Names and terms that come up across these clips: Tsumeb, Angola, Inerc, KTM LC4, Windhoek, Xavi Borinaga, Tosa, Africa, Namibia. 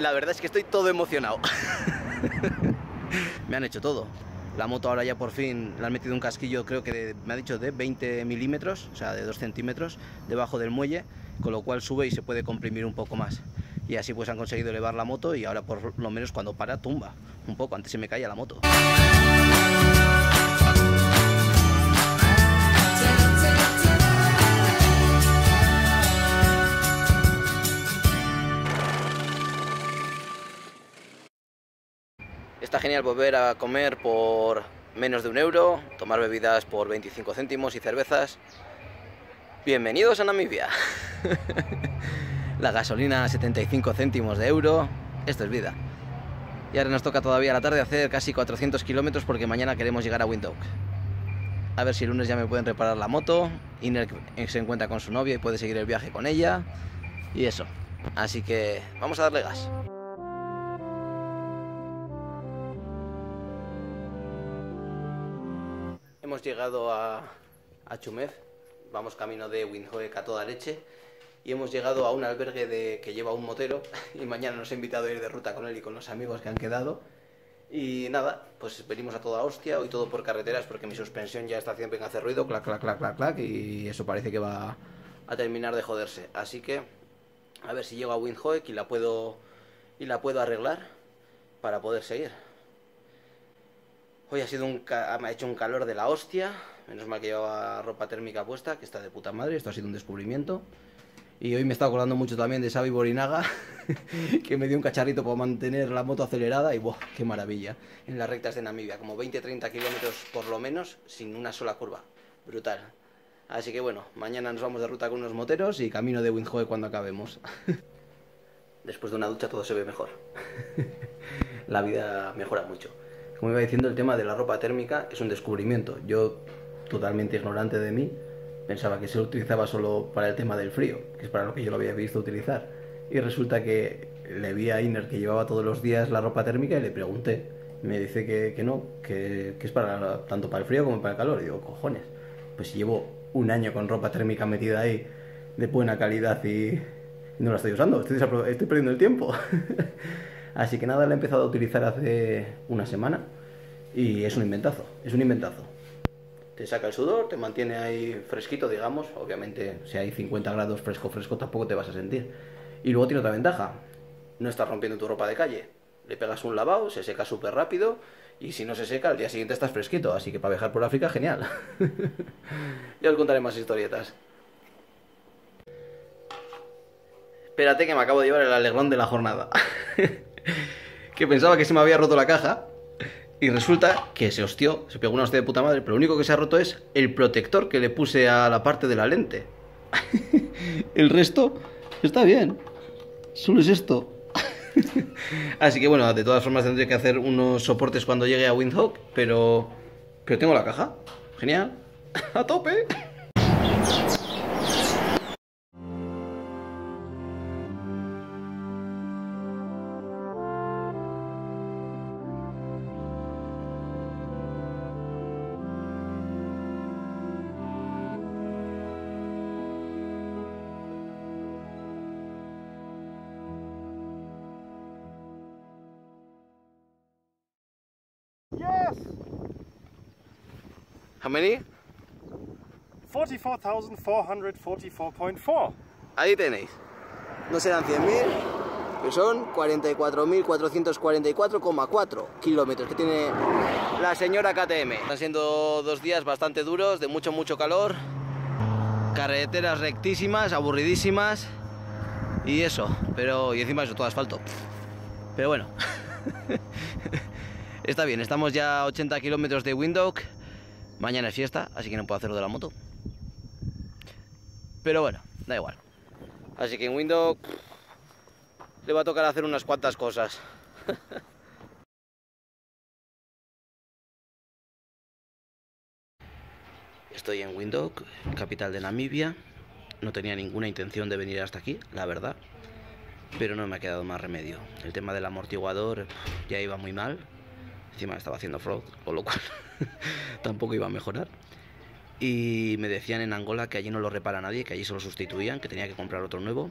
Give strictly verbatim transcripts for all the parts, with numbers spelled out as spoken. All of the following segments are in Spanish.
la verdad es que estoy todo emocionado. Me han hecho todo. La moto ahora ya por fin le han metido un casquillo, creo que de, me ha dicho de veinte milímetros, o sea de dos centímetros, debajo del muelle, con lo cual sube y se puede comprimir un poco más. Y así pues han conseguido elevar la moto y ahora por lo menos cuando para tumba un poco, antes se me caía la moto. Está genial volver a comer por menos de un euro, tomar bebidas por veinticinco céntimos y cervezas. Bienvenidos a Namibia. La gasolina a setenta y cinco céntimos de euro. Esto es vida. Y ahora nos toca todavía a la tarde hacer casi cuatrocientos kilómetros porque mañana queremos llegar a Windhoek. A ver si el lunes ya me pueden reparar la moto. Inerc se encuentra con su novia y puede seguir el viaje con ella. Y eso. Así que vamos a darle gas. Hemos llegado a, a Tsumeb, vamos camino de Windhoek a toda leche y hemos llegado a un albergue de, que lleva un motero y mañana nos ha invitado a ir de ruta con él y con los amigos que han quedado. Y nada, pues venimos a toda hostia, hoy todo por carreteras porque mi suspensión ya está haciendo hacer ruido, clac, clac, clac, clac, clac, y eso parece que va a terminar de joderse. Así que a ver si llego a Windhoek y la puedo, y la puedo arreglar para poder seguir. Hoy ha sido un me ha hecho un calor de la hostia, menos mal que llevaba ropa térmica puesta, que está de puta madre, esto ha sido un descubrimiento. Y hoy me está acordando mucho también de Xavi Borinaga, que me dio un cacharrito para mantener la moto acelerada y ¡buah, qué maravilla! En las rectas de Namibia, como veinte a treinta kilómetros por lo menos, sin una sola curva. Brutal. Así que bueno, mañana nos vamos de ruta con unos moteros y camino de Windhoek cuando acabemos. Después de una ducha todo se ve mejor. La vida mejora mucho. Como iba diciendo, el tema de la ropa térmica es un descubrimiento. Yo, totalmente ignorante de mí, pensaba que se lo utilizaba solo para el tema del frío, que es para lo que yo lo había visto utilizar. Y resulta que le vi a Inerc que llevaba todos los días la ropa térmica y le pregunté. Me dice que, que no, que, que es para tanto para el frío como para el calor. Y digo, cojones, pues si llevo un año con ropa térmica metida ahí, de buena calidad y no la estoy usando, estoy, estoy perdiendo el tiempo. Así que nada, la he empezado a utilizar hace una semana y es un inventazo, es un inventazo. Te saca el sudor, te mantiene ahí fresquito, digamos, obviamente si hay cincuenta grados fresco fresco tampoco te vas a sentir. Y luego tiene otra ventaja, no estás rompiendo tu ropa de calle, le pegas un lavado, se seca súper rápido y si no se seca al día siguiente estás fresquito, así que para viajar por África genial. Ya os contaré más historietas. Espérate que me acabo de llevar el alegrón de la jornada. Que pensaba que se me había roto la caja y resulta que se hostió, se pegó una hostia de puta madre, pero lo único que se ha roto es el protector que le puse a la parte de la lente. El resto está bien, solo es esto. Así que bueno, de todas formas tendré que hacer unos soportes cuando llegue a Windhoek, pero, pero tengo la caja, genial, a tope. Yes! How many? forty-four thousand four hundred forty-four point four. Ahí tenéis. No serán cien mil, pero son cuarenta y cuatro mil cuatrocientos cuarenta y cuatro coma cuatro kilómetros que tiene la señora K T M. Están siendo dos días bastante duros, de mucho, mucho calor. Carreteras rectísimas, aburridísimas. Y eso, pero... y encima eso, todo asfalto. Pero bueno... Está bien, estamos ya a ochenta kilómetros de Windhoek. Mañana es fiesta, así que no puedo hacerlo de la moto. Pero bueno, da igual. Así que en Windhoek le va a tocar hacer unas cuantas cosas. Estoy en Windhoek, capital de Namibia. No tenía ninguna intención de venir hasta aquí, la verdad. Pero no me ha quedado más remedio. El tema del amortiguador ya iba muy mal. Encima estaba haciendo fraud, con lo cual tampoco iba a mejorar. Y me decían en Angola que allí no lo repara nadie, que allí se lo sustituían, que tenía que comprar otro nuevo.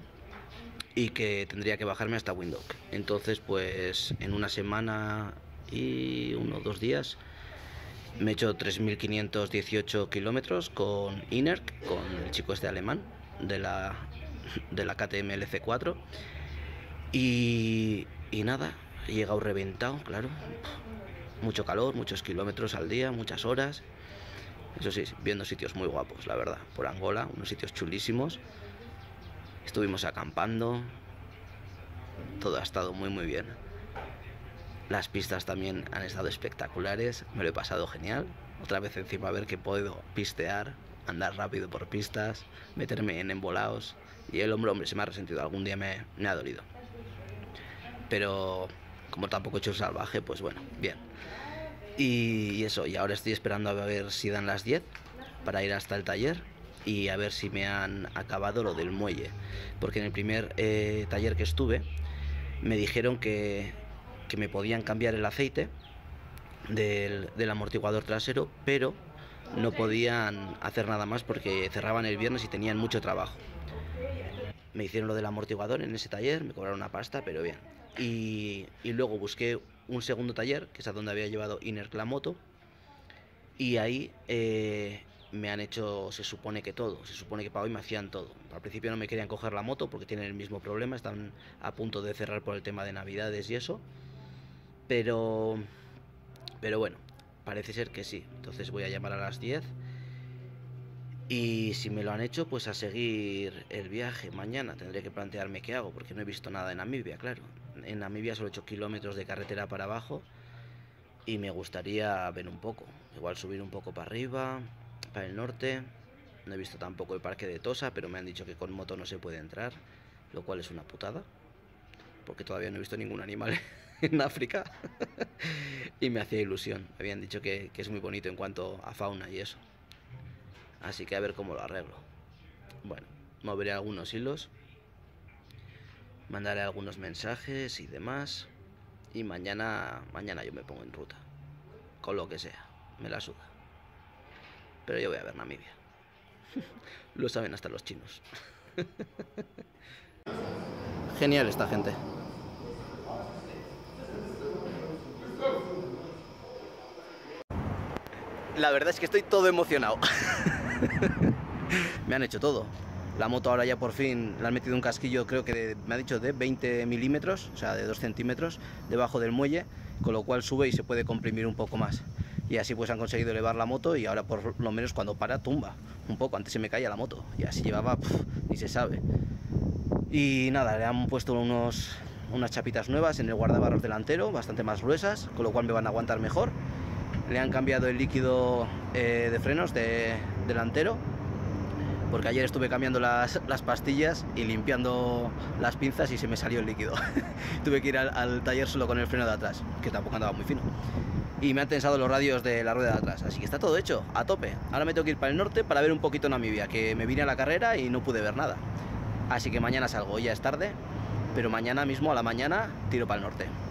y que tendría que bajarme hasta Windhoek. Entonces, pues en una semana y uno o dos días me he hecho tres mil quinientos dieciocho kilómetros con Inerc, con el chico este alemán de la, de la K T M L C cuatro. Y, y nada, he llegado reventado, claro. Mucho calor, muchos kilómetros al día, muchas horas. Eso sí, viendo sitios muy guapos, la verdad. Por Angola, unos sitios chulísimos. Estuvimos acampando. Todo ha estado muy muy bien. Las pistas también han estado espectaculares. Me lo he pasado genial. Otra vez encima a ver que puedo pistear, andar rápido por pistas, meterme en embolados. Y el hombro, hombre, se me ha resentido. Algún día me, me ha dolido. Pero como tampoco he hecho salvaje, pues bueno, bien. Y eso, y ahora estoy esperando a ver si dan las diez para ir hasta el taller y a ver si me han acabado lo del muelle. Porque en el primer eh, taller que estuve me dijeron que, que me podían cambiar el aceite del, del amortiguador trasero, pero no podían hacer nada más porque cerraban el viernes y tenían mucho trabajo. Me hicieron lo del amortiguador en ese taller, me cobraron una pasta, pero bien. Y, y luego busqué un segundo taller, que es a donde había llevado Inerc la moto, y ahí eh, me han hecho, se supone que todo, se supone que para hoy me hacían todo. Al principio no me querían coger la moto porque tienen el mismo problema, están a punto de cerrar por el tema de Navidades y eso, pero, pero bueno, parece ser que sí. Entonces voy a llamar a las diez. Y si me lo han hecho, pues a seguir el viaje. Mañana tendré que plantearme qué hago, porque no he visto nada en Namibia, claro. En Namibia solo ocho kilómetros de carretera para abajo y me gustaría ver un poco. Igual subir un poco para arriba, para el norte. No he visto tampoco el parque de Tosa, pero me han dicho que con moto no se puede entrar, lo cual es una putada, porque todavía no he visto ningún animal en África y me hacía ilusión. Me habían dicho que, que es muy bonito en cuanto a fauna y eso. Así que a ver cómo lo arreglo. Bueno, moveré algunos hilos, mandaré algunos mensajes y demás. Y mañana, mañana yo me pongo en ruta, con lo que sea, me la suda. Pero yo voy a ver Namibia. Lo saben hasta los chinos. Genial esta gente. La verdad es que estoy todo emocionado. Me han hecho todo. La moto ahora ya por fin le han metido un casquillo, creo que de, me ha dicho de veinte milímetros, o sea de dos centímetros, debajo del muelle, con lo cual sube y se puede comprimir un poco más. Y así pues han conseguido elevar la moto y ahora por lo menos cuando para tumba un poco. Antes se me caía la moto y así llevaba, pff, ni se sabe. Y nada, le han puesto unos, unas chapitas nuevas en el guardabarros delantero, bastante más gruesas, con lo cual me van a aguantar mejor. Le han cambiado el líquido eh, de frenos de, delantero, porque ayer estuve cambiando las, las pastillas y limpiando las pinzas y se me salió el líquido. Tuve que ir al, al taller solo con el freno de atrás, que tampoco andaba muy fino. Y me han tensado los radios de la rueda de atrás, así que está todo hecho, a tope. Ahora me tengo que ir para el norte para ver un poquito Namibia, que me vine a la carrera y no pude ver nada. Así que mañana salgo, ya es tarde, pero mañana mismo a la mañana tiro para el norte.